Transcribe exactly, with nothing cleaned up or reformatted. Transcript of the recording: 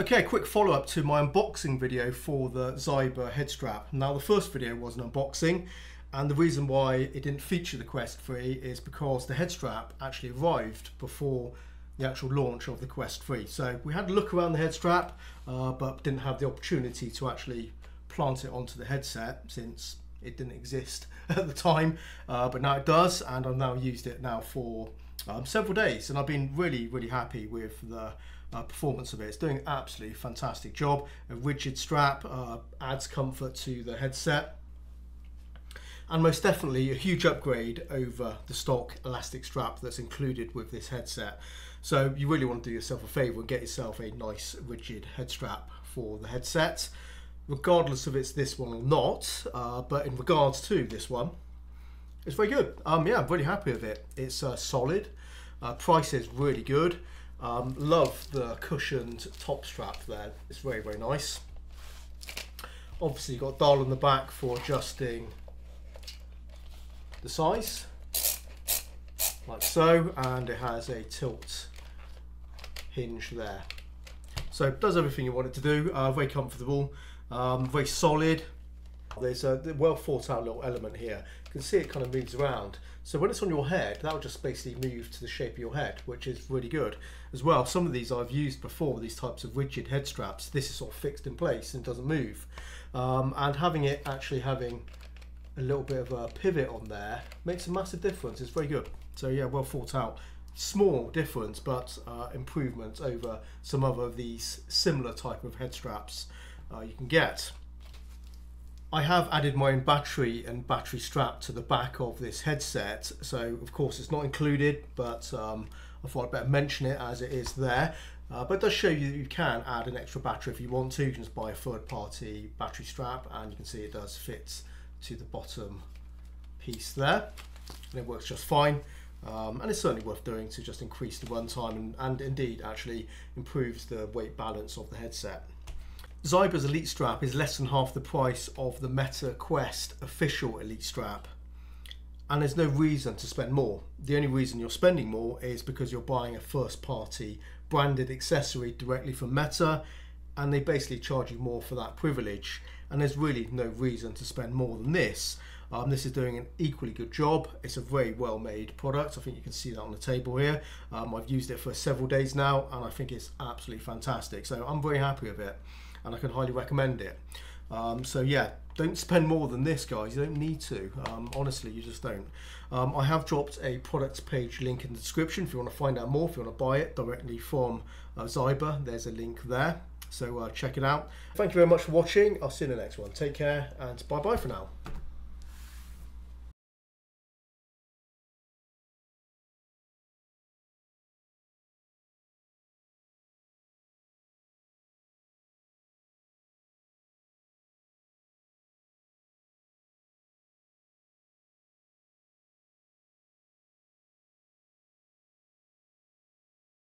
Okay, a quick follow-up to my unboxing video for the Zyber head strap. Now, the first video was an unboxing, and the reason why it didn't feature the Quest three is because the head strap actually arrived before the actual launch of the Quest three. So we had a look around the head strap, uh, but didn't have the opportunity to actually plant it onto the headset since it didn't exist at the time, uh, but now it does, and I've now used it now for um, several days, and I've been really really happy with the uh, performance of it. It's doing an absolutely fantastic job. A rigid strap uh, adds comfort to the headset, and most definitely a huge upgrade over the stock elastic strap that's included with this headset. So you really want to do yourself a favor and get yourself a nice rigid head strap for the headset, regardless of it's this one or not, uh, but in regards to this one, it's very good. Um, yeah, I'm really happy with it. It's uh, solid, uh, price is really good. Um, love the cushioned top strap there, it's very, very nice. Obviously you've got a dial on the back for adjusting the size, like so, and it has a tilt hinge there. So it does everything you want it to do, uh, very comfortable. Um, very solid. There's a well thought out little element here. You can see it kind of moves around. So when it's on your head, that'll just basically move to the shape of your head, which is really good as well. Some of these I've used before, these types of rigid head straps. This is sort of fixed in place and doesn't move. Um, and having it actually having a little bit of a pivot on there makes a massive difference. It's very good. So yeah, well thought out. Small difference, but uh, improvement over some other of these similar type of head straps. Uh, you can get. I have added my own battery and battery strap to the back of this headset, so of course it's not included, but um, I thought I'd better mention it as it is there. Uh, but it does show you that you can add an extra battery if you want to. You can just buy a third party battery strap, and you can see it does fit to the bottom piece there, and it works just fine. Um, and it's certainly worth doing to just increase the runtime and, and indeed actually improves the weight balance of the headset. Zyber's Elite Strap is less than half the price of the Meta Quest official Elite Strap, and there's no reason to spend more. The only reason you're spending more is because you're buying a first party branded accessory directly from Meta, and they basically charge you more for that privilege, and there's really no reason to spend more than this. Um, this is doing an equally good job. It's a very well made product. I think you can see that on the table here. Um, I've used it for several days now, and I think it's absolutely fantastic. So I'm very happy with it, and I can highly recommend it. Um, so yeah, don't spend more than this, guys. You don't need to. Um, honestly, you just don't. Um, I have dropped a product page link in the description if you want to find out more, if you want to buy it directly from uh, Zyber. There's a link there. So uh, check it out. Thank you very much for watching. I'll see you in the next one. Take care, and bye-bye for now.